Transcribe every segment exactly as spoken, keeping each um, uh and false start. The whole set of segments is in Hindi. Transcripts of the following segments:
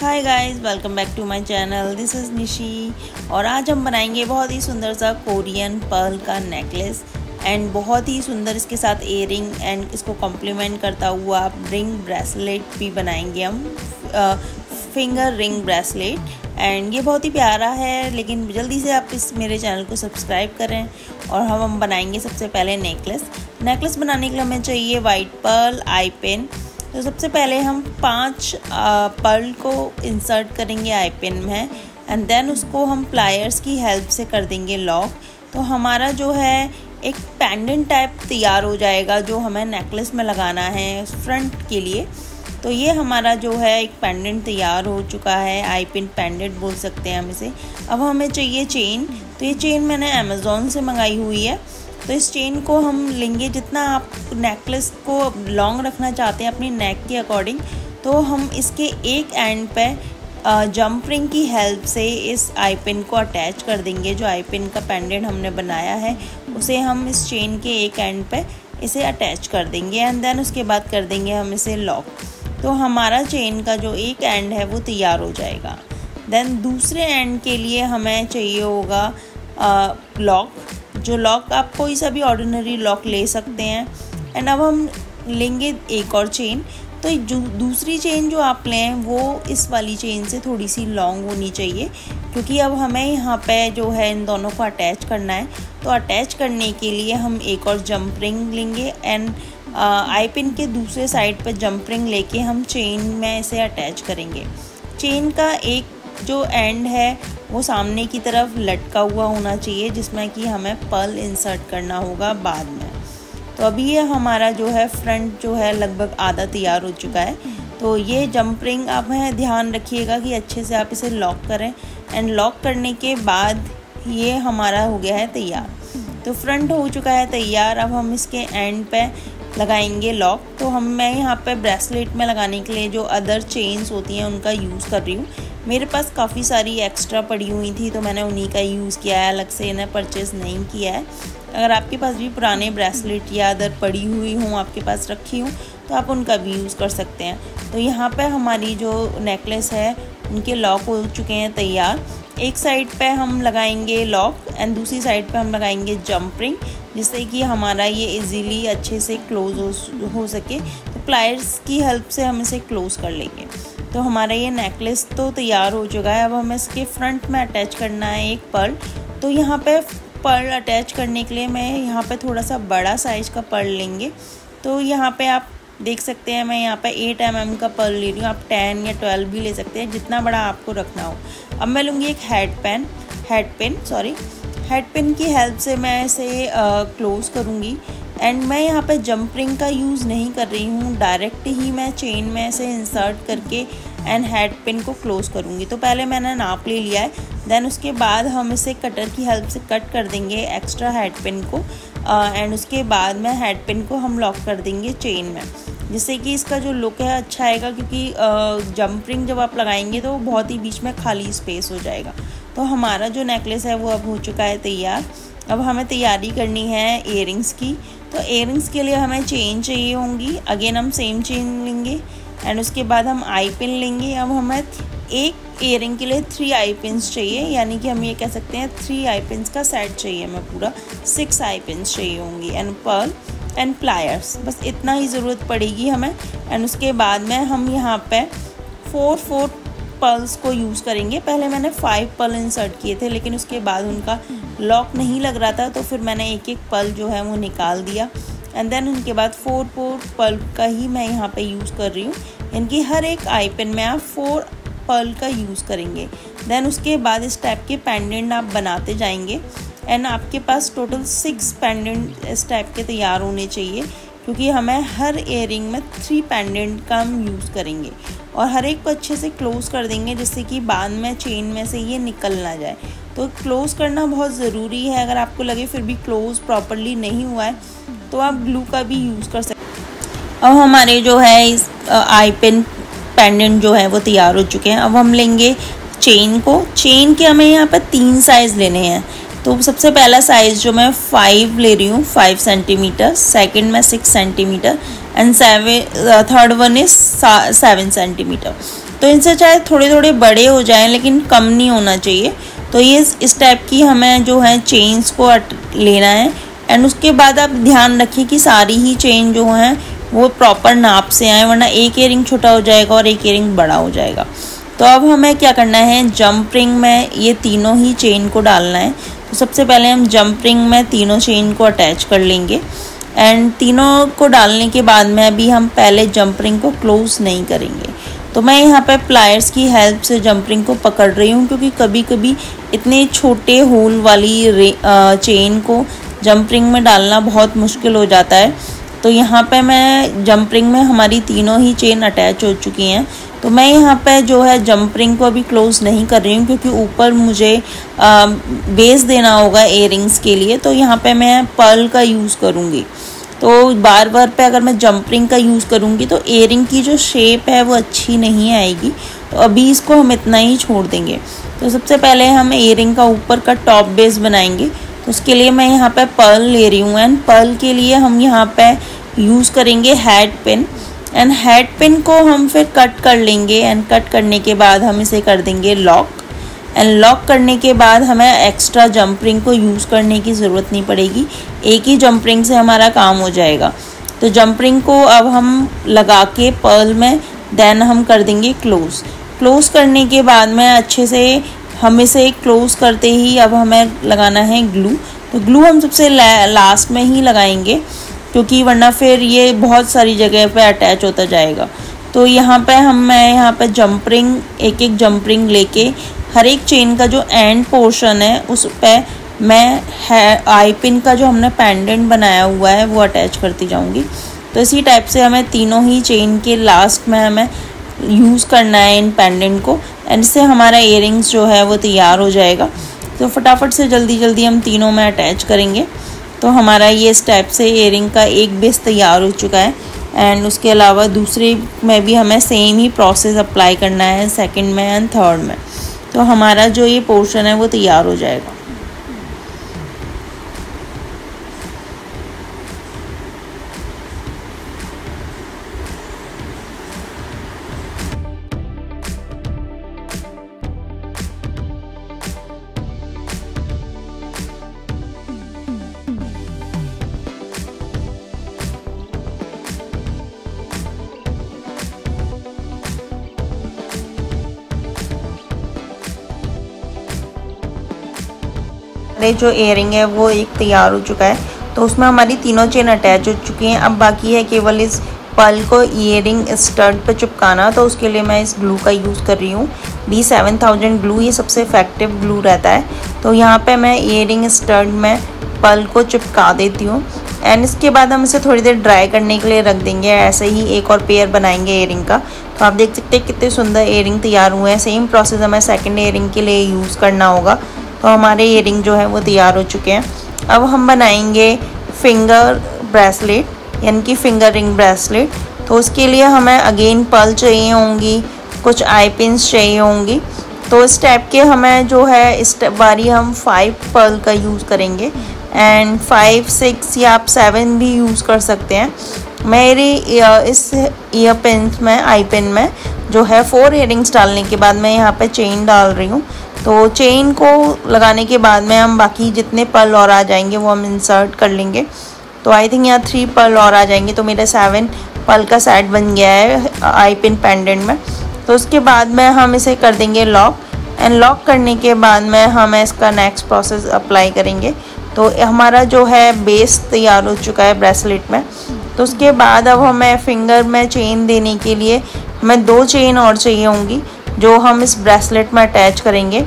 Hi guys, welcome back to my channel. This is Nishi और आज हम बनाएंगे बहुत ही सुंदर सा कोरियन पर्ल का नेकलेस एंड बहुत ही सुंदर इसके साथ ईयरिंग एंड इसको कॉम्प्लीमेंट करता हुआ आप रिंग ब्रेसलेट भी बनाएंगे हम, फिंगर रिंग ब्रेसलेट। एंड ये बहुत ही प्यारा है, लेकिन जल्दी से आप इस मेरे चैनल को सब्सक्राइब करें। और हम हम बनाएंगे सबसे पहले नेकलेस। नेकलेस बनाने के लिए हमें चाहिए वाइट पर्ल, आई पेन। तो सबसे पहले हम पांच पर्ल को इंसर्ट करेंगे आई पेन में एंड देन उसको हम प्लायर्स की हेल्प से कर देंगे लॉक। तो हमारा जो है एक पेंडेंट टाइप तैयार हो जाएगा जो हमें नेकलेस में लगाना है फ्रंट के लिए। तो ये हमारा जो है एक पेंडेंट तैयार हो चुका है, आई पिन पेंडेंट बोल सकते हैं हम इसे। अब हमें चाहिए चेन। तो ये चेन मैंने अमेज़ॉन से मंगाई हुई है। तो इस चेन को हम लेंगे जितना आप नेकलेस को लॉन्ग रखना चाहते हैं अपनी नेक के अकॉर्डिंग। तो हम इसके एक एंड पे जंप रिंग की हेल्प से इस आई पिन को अटैच कर देंगे। जो आई पिन का पेंडेंट हमने बनाया है उसे हम इस चेन के एक एंड पे इसे अटैच कर देंगे एंड देन उसके बाद कर देंगे हम इसे लॉक। तो हमारा चेन का जो एक एंड है वो तैयार हो जाएगा। देन दूसरे एंड के लिए हमें चाहिए होगा लॉक। जो लॉक आप कोई सा भी ऑर्डिनरी लॉक ले सकते हैं। एंड अब हम लेंगे एक और चेन। तो जो दूसरी चेन जो आप लें वो इस वाली चेन से थोड़ी सी लॉन्ग होनी चाहिए, क्योंकि अब हमें यहाँ पे जो है इन दोनों को अटैच करना है। तो अटैच करने के लिए हम एक और जंप रिंग लेंगे एंड आई पिन के दूसरे साइड पर जंप रिंग लेके हम चेन में इसे अटैच करेंगे। चेन का एक जो एंड है वो सामने की तरफ लटका हुआ होना चाहिए, जिसमें कि हमें पर्ल इंसर्ट करना होगा बाद में। तो अभी ये हमारा जो है फ्रंट जो है लगभग आधा तैयार हो चुका है। तो ये जंप रिंग आप हैं ध्यान रखिएगा कि अच्छे से आप इसे लॉक करें एंड लॉक करने के बाद ये हमारा हो गया है तैयार। तो फ्रंट हो चुका है तैयार। अब हम इसके एंड पे लगाएंगे लॉक। तो हम मैं यहाँ पे ब्रेसलेट में लगाने के लिए जो अदर चेन्स होती हैं उनका यूज़ कर रही हूँ। मेरे पास काफ़ी सारी एक्स्ट्रा पड़ी हुई थी तो मैंने उन्हीं का यूज़ किया है, अलग से इन्हें परचेज़ नहीं किया है। अगर आपके पास भी पुराने ब्रेसलेट या अदर पड़ी हुई हों आपके पास रखी हों तो आप उनका भी यूज़ कर सकते हैं। तो यहाँ पर हमारी जो नेकलेस है उनके लॉक हो चुके हैं तैयार। एक साइड पे हम लगाएंगे लॉक एंड दूसरी साइड पे हम लगाएंगे जंप रिंग, जिससे कि हमारा ये इजीली अच्छे से क्लोज हो, हो सके। तो प्लायर्स की हेल्प से हम इसे क्लोज कर लेंगे। तो हमारा ये नेकलेस तो तैयार हो चुका है। अब हमें इसके फ्रंट में अटैच करना है एक पर्ल। तो यहाँ पे पर्ल अटैच करने के लिए मैं यहाँ पे थोड़ा सा बड़ा साइज़ का पर्ल लेंगे। तो यहाँ पे आप देख सकते हैं मैं यहाँ पे एट एम एम का पर्ल ले रही हूँ, आप टेन या ट्वेल्व भी ले सकते हैं, जितना बड़ा आपको रखना हो। अब मैं लूँगी एक head pin head pin sorry head pin की हेल्प से मैं इसे क्लोज़ करूँगी। एंड मैं यहाँ पे जंप रिंग का यूज़ नहीं कर रही हूँ, डायरेक्ट ही मैं चेन में इसे इंसर्ट करके एंड हेड पेन को क्लोज़ करूँगी। तो पहले मैंने नाप ले लिया है, देन उसके बाद हम इसे कटर की हेल्प से कट कर देंगे एक्स्ट्रा हेड पेन को एंड उसके बाद में हेड पेन को हम लॉक कर देंगे चेन में, जिससे कि इसका जो लुक है अच्छा आएगा। क्योंकि जंप रिंग जब आप लगाएंगे तो बहुत ही बीच में खाली स्पेस हो जाएगा। तो हमारा जो नेकलेस है वो अब हो चुका है तैयार। अब हमें तैयारी करनी है ईयरिंग्स की। तो ईयरिंग्स के लिए हमें चेन चाहिए होंगी। अगेन हम सेम चेन लेंगे एंड उसके बाद हम आई पिन लेंगे। अब हमें एक ईयरिंग के लिए थ्री आई पिन्स चाहिए, यानी कि हम ये कह सकते हैं थ्री आई पिन्स का सेट चाहिए हमें पूरा। सिक्स आई पिन्स चाहिए होंगी एंड पर्ल एंड प्लायर्स, बस इतना ही ज़रूरत पड़ेगी हमें। एंड उसके बाद में हम यहाँ पे फोर फोर पर्ल्स को यूज़ करेंगे। पहले मैंने फाइव पर्ल इंसर्ट किए थे, लेकिन उसके बाद उनका लॉक नहीं लग रहा था तो फिर मैंने एक एक पर्ल जो है वो निकाल दिया एंड देन उनके बाद फोर फोर पर्ल का ही मैं यहाँ पे यूज़ कर रही हूँ। इनकी हर एक आई पिन में आप फोर पर्ल का यूज़ करेंगे। देन उसके बाद इस टाइप के पेंडेंट आप बनाते जाएंगे एंड आपके पास टोटल सिक्स पेंडेंट इस टाइप के तैयार होने चाहिए, क्योंकि हमें हर ईयरिंग में थ्री पेंडेंट का हम यूज़ करेंगे और हर एक को अच्छे से क्लोज़ कर देंगे, जिससे कि बाद में चेन में से ये निकल ना जाए। तो क्लोज़ करना बहुत ज़रूरी है। अगर आपको लगे फिर भी क्लोज़ प्रॉपरली नहीं हुआ है तो आप ग्लू का भी यूज़ कर सकते हैं। अब हमारे जो है इस आई पिन पेंडेंट जो है वो तैयार हो चुके हैं। अब हम लेंगे चेन को। चेन के हमें यहाँ पर तीन साइज़ लेने हैं। तो सबसे पहला साइज़ जो मैं फाइव ले रही हूँ, फाइव सेंटीमीटर, सेकंड में six centimetre and seven third one is seven centimetre. तो इनसे चाहे थोड़े थोड़े बड़े हो जाएं लेकिन कम नहीं होना चाहिए। तो ये इस टाइप की हमें जो है चेन्स को लेना है। एंड उसके बाद आप ध्यान रखिए कि सारी ही चेन जो हैं वो प्रॉपर नाप से आए, वरना एक ईयरिंग छोटा हो जाएगा और एक ईयरिंग बड़ा हो जाएगा। तो अब हमें क्या करना है, जंप रिंग में ये तीनों ही चेन को डालना है। तो सबसे पहले हम जंप रिंग में तीनों चेन को अटैच कर लेंगे। एंड तीनों को डालने के बाद में अभी हम पहले जंप रिंग को क्लोज़ नहीं करेंगे। तो मैं यहाँ पे प्लायर्स की हेल्प से जंप रिंग को पकड़ रही हूँ, क्योंकि कभी कभी इतने छोटे होल वाली चेन को जंप रिंग में डालना बहुत मुश्किल हो जाता है। तो यहाँ पे मैं जंप रिंग में हमारी तीनों ही चेन अटैच हो चुकी हैं। तो मैं यहाँ पे जो है जंप रिंग को अभी क्लोज़ नहीं कर रही हूँ, क्योंकि ऊपर मुझे आ, बेस देना होगा इयररिंग्स के लिए। तो यहाँ पे मैं पर्ल का यूज़ करूँगी। तो बार बार पे अगर मैं जंप रिंग का यूज़ करूँगी तो इयररिंग की जो शेप है वो अच्छी नहीं आएगी। तो अभी इसको हम इतना ही छोड़ देंगे। तो सबसे पहले हम इयररिंग का ऊपर का टॉप बेस बनाएंगे। उसके लिए मैं यहाँ पे पर्ल ले रही हूँ। एंड पर्ल के लिए हम यहाँ पे यूज़ करेंगे head pin. And head pin को हम फिर कट कर लेंगे। एंड कट करने के बाद हम इसे कर देंगे लॉक। एंड लॉक करने के बाद हमें एक्स्ट्रा जंप रिंग को यूज़ करने की ज़रूरत नहीं पड़ेगी, एक ही जंप रिंग से हमारा काम हो जाएगा। तो जंप रिंग को अब हम लगा के पर्ल में देन हम कर देंगे क्लोज़। क्लोज़ करने के बाद में अच्छे से हम इसे क्लोज़ करते ही अब हमें लगाना है ग्लू। तो ग्लू हम सबसे ला, लास्ट में ही लगाएंगे, क्योंकि वरना फिर ये बहुत सारी जगह पे अटैच होता जाएगा। तो यहाँ पे हम मैं यहाँ पे जंप रिंग एक एक जंप रिंग लेके हर एक चेन का जो एंड पोर्शन है उस पे मैं है आई पिन का जो हमने पेंडेंट बनाया हुआ है वो अटैच करती जाऊँगी। तो इसी टाइप से हमें तीनों ही चेन के लास्ट में हमें यूज़ करना है इन पेंडेंट को। एंड इससे हमारा इयररिंग्स जो है वो तैयार हो जाएगा। तो फटाफट से जल्दी जल्दी हम तीनों में अटैच करेंगे। तो हमारा ये इस टाइप से इयररिंग का एक बेस तैयार हो चुका है। एंड उसके अलावा दूसरे में भी हमें सेम ही प्रोसेस अप्लाई करना है, सेकंड में एंड थर्ड में। तो हमारा जो ये पोर्शन है वो तैयार हो जाएगा। जो इयररिंग है वो एक तैयार हो चुका है। तो उसमें हमारी तीनों चेन अटैच हो चुकी हैं। अब बाकी है केवल इस पर्ल को इयररिंग स्टड पे चिपकाना। तो उसके लिए मैं इस ग्लू का यूज़ कर रही हूँ, बी सेवन थाउज़ेंड ग्लू। ये सबसे इफेक्टिव ग्लू रहता है। तो यहाँ पे मैं इयररिंग स्टड में पर्ल को चिपका देती हूँ। एंड इसके बाद हम इसे थोड़ी देर ड्राई करने के लिए रख देंगे। ऐसे ही एक और पेयर बनाएंगे इयररिंग का। तो आप देख सकते हैं कितने सुंदर इयररिंग तैयार हुए हैं। सेम प्रोसेस हमें सेकेंड इयररिंग के लिए यूज़ करना होगा। तो हमारे इयररिंग जो है वो तैयार हो चुके हैं। अब हम बनाएंगे फिंगर ब्रेसलेट, यानी कि फिंगर रिंग ब्रेसलेट। तो उसके लिए हमें अगेन पर्ल चाहिए होंगी, कुछ आई पिंस चाहिए होंगी। तो इस टाइप के हमें जो है इस बारी हम फाइव पर्ल का यूज़ करेंगे। एंड फाइव सिक्स या आप सेवन भी यूज़ कर सकते हैं। मेरे इस ईयर पिन में आई पिन में जो है फोर इयररिंग्स डालने के बाद मैं यहाँ पे चेन डाल रही हूँ। तो चेन को लगाने के बाद में हम बाकी जितने पर्ल और आ जाएंगे वो हम इंसर्ट कर लेंगे। तो आई थिंक यहाँ थ्री पर्ल और आ जाएंगे। तो मेरा सेवन पर्ल का सेट बन गया है आई पिन पेंडेंट में। तो उसके बाद में हम इसे कर देंगे लॉक। एंड लॉक करने के बाद में हम इसका नेक्स्ट प्रोसेस अप्लाई करेंगे। तो हमारा जो है बेस तैयार हो चुका है ब्रेसलेट में। तो उसके बाद अब हमें फिंगर में चेन देने के लिए हमें दो चेन और चाहिए होंगी, जो हम इस ब्रेसलेट में अटैच करेंगे।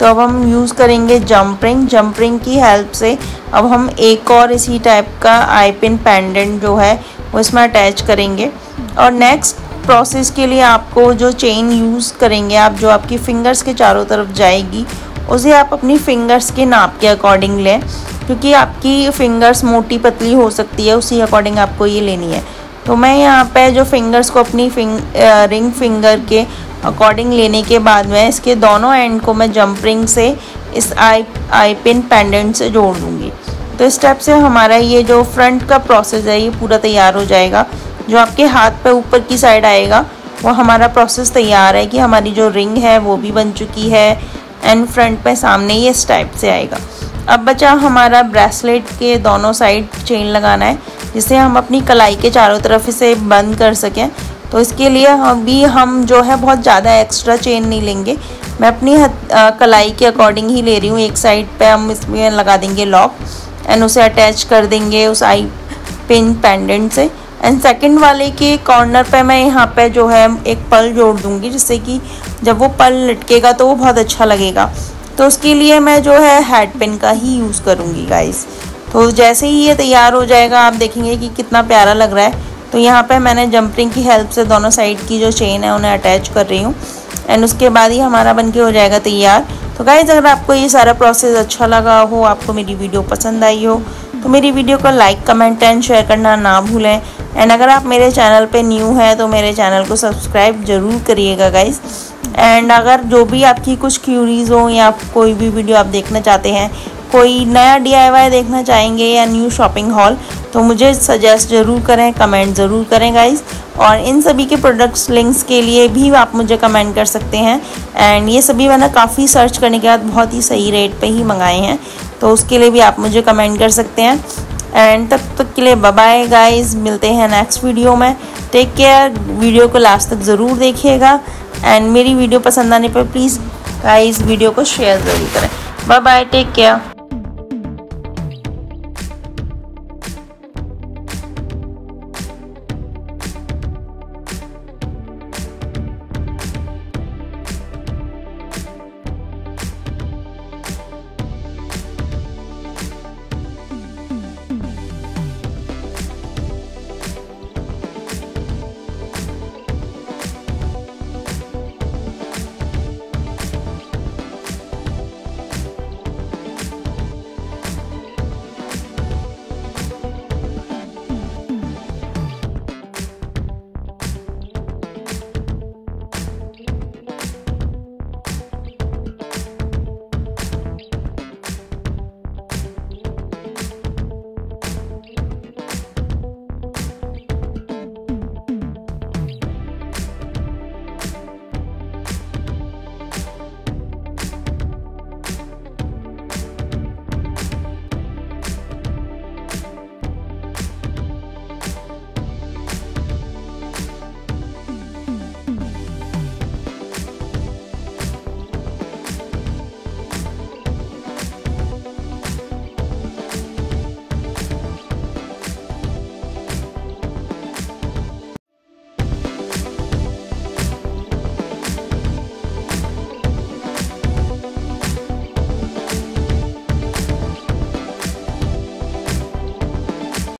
तो अब हम यूज़ करेंगे जंप रिंग। जंप रिंग की हेल्प से अब हम एक और इसी टाइप का आई पिन पेंडेंट जो है वो इसमें अटैच करेंगे। और नेक्स्ट प्रोसेस के लिए आपको जो चेन यूज़ करेंगे आप, जो आपकी फिंगर्स के चारों तरफ जाएगी, उसे आप अपनी फिंगर्स के नाप के अकॉर्डिंग लें, क्योंकि आपकी फिंगर्स मोटी पतली हो सकती है, उसी अकॉर्डिंग आपको ये लेनी है। तो मैं यहाँ पर जो फिंगर्स को अपनी फिंग रिंग फिंगर के अकॉर्डिंग लेने के बाद में इसके दोनों एंड को मैं जंप रिंग से इस आई आई पिन पेंडेंट से जोड़ दूँगी। तो इस स्टेप से हमारा ये जो फ्रंट का प्रोसेस है ये पूरा तैयार हो जाएगा। जो आपके हाथ पे ऊपर की साइड आएगा वो हमारा प्रोसेस तैयार है कि हमारी जो रिंग है वो भी बन चुकी है एंड फ्रंट पे सामने ये इस टाइप से आएगा। अब बचा हमारा ब्रेसलेट के दोनों साइड चेन लगाना है जिससे हम अपनी कलाई के चारों तरफ इसे बंद कर सकें। तो इसके लिए अभी हम जो है बहुत ज़्यादा एक्स्ट्रा चेन नहीं लेंगे, मैं अपनी आ, कलाई के अकॉर्डिंग ही ले रही हूँ। एक साइड पे हम इसमें लगा देंगे लॉक एंड उसे अटैच कर देंगे उस आई पिन पेंडेंट से एंड सेकंड वाले के कॉर्नर पे मैं यहाँ पे जो है एक पर्ल जोड़ दूँगी जिससे कि जब वो पर्ल लटकेगा तो वो बहुत अच्छा लगेगा। तो उसके लिए मैं जो है हैड पिन का ही यूज़ करूँगी गाइस। तो जैसे ही ये तैयार हो जाएगा आप देखेंगे कि कितना प्यारा लग रहा है। तो यहाँ पे मैंने जंपरिंग की हेल्प से दोनों साइड की जो चेन है उन्हें अटैच कर रही हूँ एंड उसके बाद ही हमारा बनके हो जाएगा तैयार। तो गाइज़ अगर आपको ये सारा प्रोसेस अच्छा लगा हो, आपको मेरी वीडियो पसंद आई हो तो मेरी वीडियो को लाइक कमेंट एंड शेयर करना ना भूलें एंड अगर आप मेरे चैनल पे न्यू हैं तो मेरे चैनल को सब्सक्राइब ज़रूर करिएगा गाइज़। एंड अगर जो भी आपकी कुछ क्यूरीज़ हो या कोई भी वीडियो आप देखना चाहते हैं, कोई नया डी आई वाई देखना चाहेंगे या न्यू शॉपिंग हॉल तो मुझे सजेस्ट ज़रूर करें, कमेंट ज़रूर करें गाइज़। और इन सभी के प्रोडक्ट्स लिंक्स के लिए भी आप मुझे कमेंट कर सकते हैं एंड ये सभी मैंने काफ़ी सर्च करने के बाद बहुत ही सही रेट पे ही मंगाए हैं तो उसके लिए भी आप मुझे कमेंट कर सकते हैं। एंड तब तक के लिए बाय बाय गाइज़, मिलते हैं नेक्स्ट वीडियो में। टेक केयर, वीडियो को लास्ट तक ज़रूर देखिएगा एंड मेरी वीडियो पसंद आने पर प्लीज़ गाइज़ वीडियो को शेयर ज़रूर करें। Bye bye, take care.